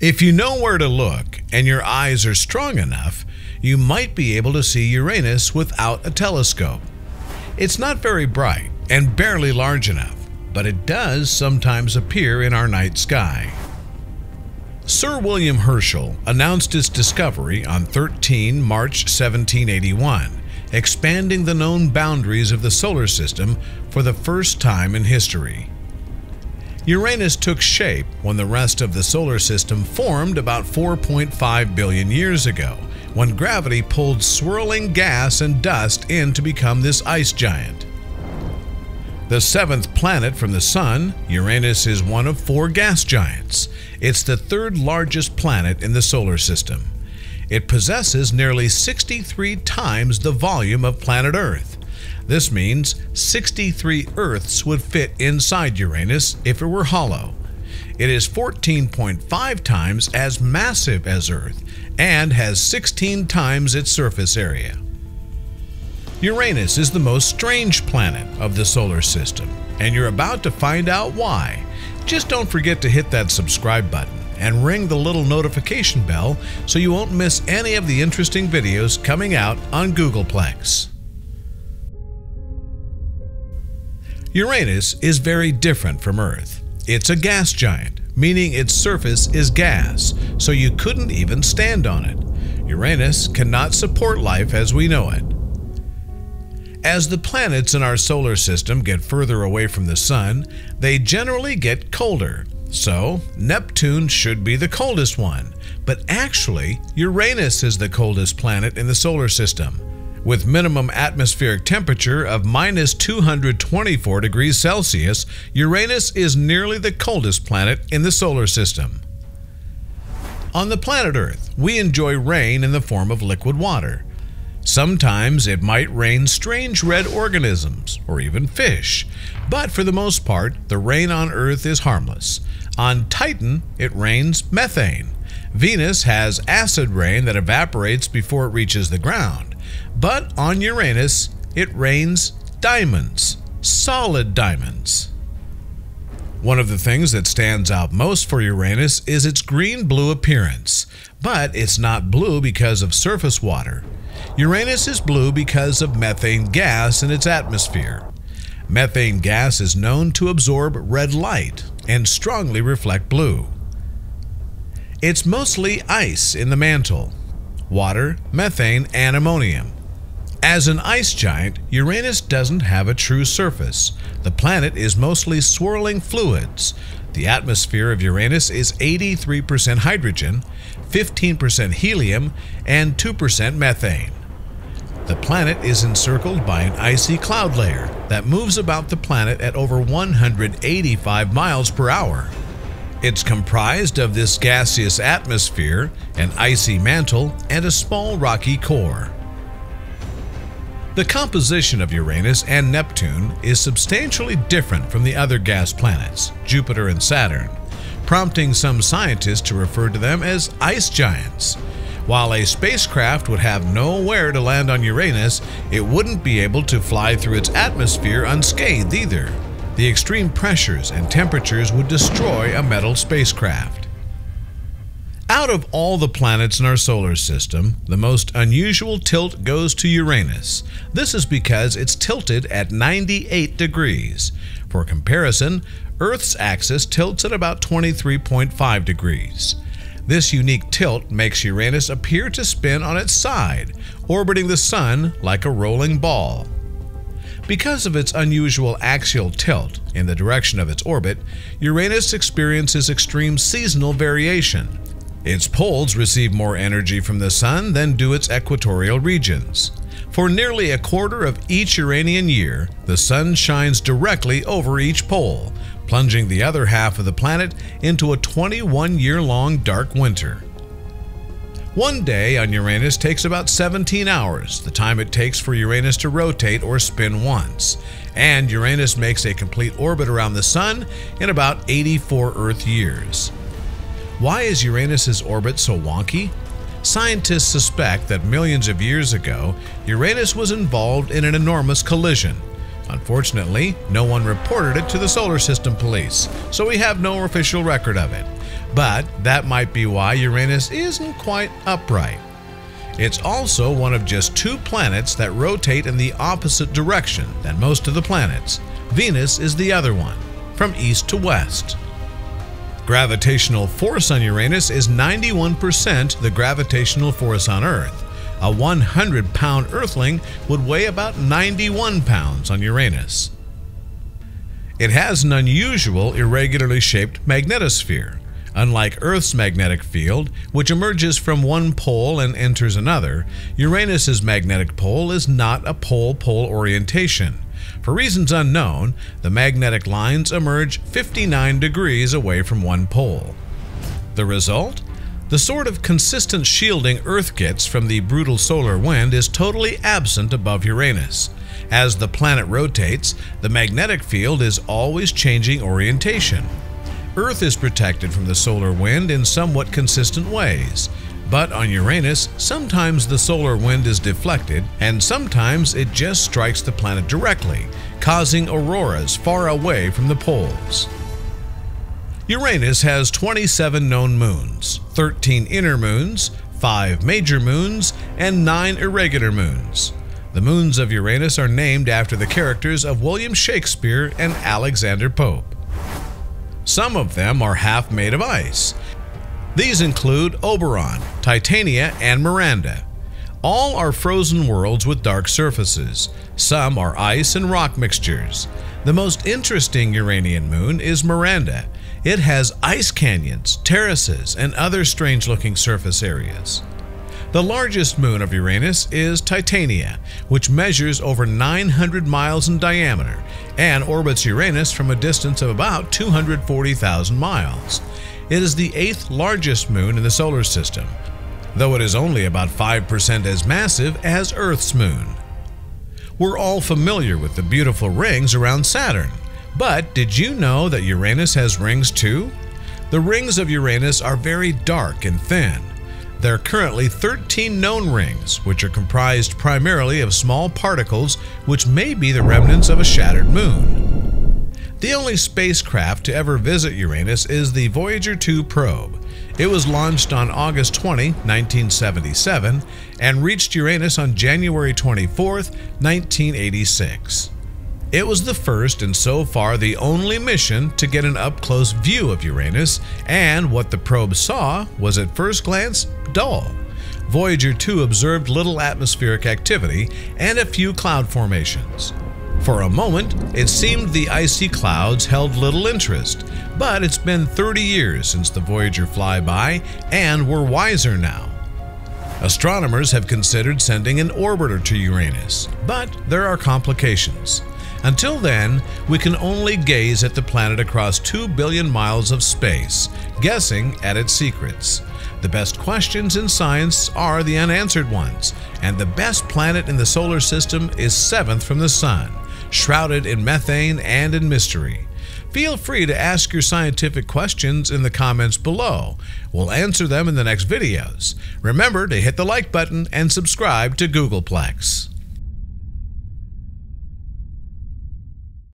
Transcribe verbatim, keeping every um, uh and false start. If you know where to look and your eyes are strong enough, you might be able to see Uranus without a telescope. It's not very bright and barely large enough, but it does sometimes appear in our night sky. Sir William Herschel announced his discovery on thirteen March seventeen eighty-one, expanding the known boundaries of the solar system for the first time in history. Uranus took shape when the rest of the solar system formed about four point five billion years ago, when gravity pulled swirling gas and dust in to become this ice giant. The seventh planet from the Sun, Uranus is one of four gas giants. It's the third largest planet in the solar system. It possesses nearly sixty-three times the volume of planet Earth. This means sixty-three Earths would fit inside Uranus if it were hollow. It is fourteen point five times as massive as Earth and has sixteen times its surface area. Uranus is the most strange planet of the solar system, and you're about to find out why. Just don't forget to hit that subscribe button and ring the little notification bell so you won't miss any of the interesting videos coming out on Googleplex. Uranus is very different from Earth. It's a gas giant, meaning its surface is gas, so you couldn't even stand on it. Uranus cannot support life as we know it. As the planets in our solar system get further away from the Sun, they generally get colder. So, Neptune should be the coldest one, but actually, Uranus is the coldest planet in the solar system, with minimum atmospheric temperature of minus two hundred twenty-four degrees Celsius. Uranus is nearly the coldest planet in the solar system. On the planet Earth, we enjoy rain in the form of liquid water. Sometimes it might rain strange red organisms, or even fish, but for the most part, the rain on Earth is harmless. On Titan, it rains methane. Venus has acid rain that evaporates before it reaches the ground. But on Uranus, it rains diamonds, solid diamonds. One of the things that stands out most for Uranus is its green-blue appearance, but it's not blue because of surface water. Uranus is blue because of methane gas in its atmosphere. Methane gas is known to absorb red light and strongly reflect blue. It's mostly ice in the mantle: water, methane, and ammonium. As an ice giant, Uranus doesn't have a true surface. The planet is mostly swirling fluids. The atmosphere of Uranus is eighty-three percent hydrogen, fifteen percent helium, and two percent methane. The planet is encircled by an icy cloud layer that moves about the planet at over one hundred eighty-five miles per hour. It's comprised of this gaseous atmosphere, an icy mantle, and a small rocky core. The composition of Uranus and Neptune is substantially different from the other gas planets, Jupiter and Saturn, prompting some scientists to refer to them as ice giants. While a spacecraft would have nowhere to land on Uranus, it wouldn't be able to fly through its atmosphere unscathed either. The extreme pressures and temperatures would destroy a metal spacecraft. Out of all the planets in our solar system, the most unusual tilt goes to Uranus. This is because it's tilted at ninety-eight degrees. For comparison, Earth's axis tilts at about twenty-three point five degrees. This unique tilt makes Uranus appear to spin on its side, orbiting the Sun like a rolling ball. Because of its unusual axial tilt in the direction of its orbit, Uranus experiences extreme seasonal variation. Its poles receive more energy from the Sun than do its equatorial regions. For nearly a quarter of each Uranian year, the Sun shines directly over each pole, plunging the other half of the planet into a twenty-one-year-long dark winter. One day on Uranus takes about seventeen hours, the time it takes for Uranus to rotate or spin once, and Uranus makes a complete orbit around the Sun in about eighty-four Earth years. Why is Uranus's orbit so wonky? Scientists suspect that millions of years ago, Uranus was involved in an enormous collision. Unfortunately, no one reported it to the Solar System Police, so we have no official record of it. but that might be why Uranus isn't quite upright. It's also one of just two planets that rotate in the opposite direction than most of the planets. Venus is the other one, from east to west. Gravitational force on Uranus is ninety-one percent the gravitational force on Earth. A one hundred pound Earthling would weigh about ninety-one pounds on Uranus. It has an unusual, irregularly shaped magnetosphere. Unlike Earth's magnetic field, which emerges from one pole and enters another, Uranus's magnetic pole is not a pole-pole orientation. For reasons unknown, the magnetic lines emerge fifty-nine degrees away from one pole. The result? The sort of consistent shielding Earth gets from the brutal solar wind is totally absent above Uranus. As the planet rotates, the magnetic field is always changing orientation. Earth is protected from the solar wind in somewhat consistent ways, but on Uranus, sometimes the solar wind is deflected and sometimes it just strikes the planet directly, causing auroras far away from the poles. Uranus has twenty-seven known moons, thirteen inner moons, five major moons, and nine irregular moons. The moons of Uranus are named after the characters of William Shakespeare and Alexander Pope. Some of them are half made of ice. These include Oberon, Titania, and Miranda. All are frozen worlds with dark surfaces. Some are ice and rock mixtures. The most interesting Uranian moon is Miranda. It has ice canyons, terraces, and other strange-looking surface areas. The largest moon of Uranus is Titania, which measures over nine hundred miles in diameter and orbits Uranus from a distance of about two hundred forty thousand miles. It is the eighth largest moon in the solar system, though it is only about five percent as massive as Earth's moon. We're all familiar with the beautiful rings around Saturn. But did you know that Uranus has rings too? The rings of Uranus are very dark and thin. There are currently thirteen known rings, which are comprised primarily of small particles which may be the remnants of a shattered moon. The only spacecraft to ever visit Uranus is the Voyager two probe. It was launched on August twentieth, nineteen seventy-seven, and reached Uranus on January twenty-fourth, nineteen eighty-six. It was the first and so far the only mission to get an up-close view of Uranus, and what the probe saw was at first glance dull. Voyager two observed little atmospheric activity and a few cloud formations. For a moment, it seemed the icy clouds held little interest, but it's been thirty years since the Voyager flyby, and we're wiser now. Astronomers have considered sending an orbiter to Uranus, but there are complications. Until then, we can only gaze at the planet across two billion miles of space, guessing at its secrets. The best questions in science are the unanswered ones, and the best planet in the solar system is seventh from the sun, shrouded in methane and in mystery. Feel free to ask your scientific questions in the comments below. We'll answer them in the next videos. Remember to hit the like button and subscribe to Googleplex.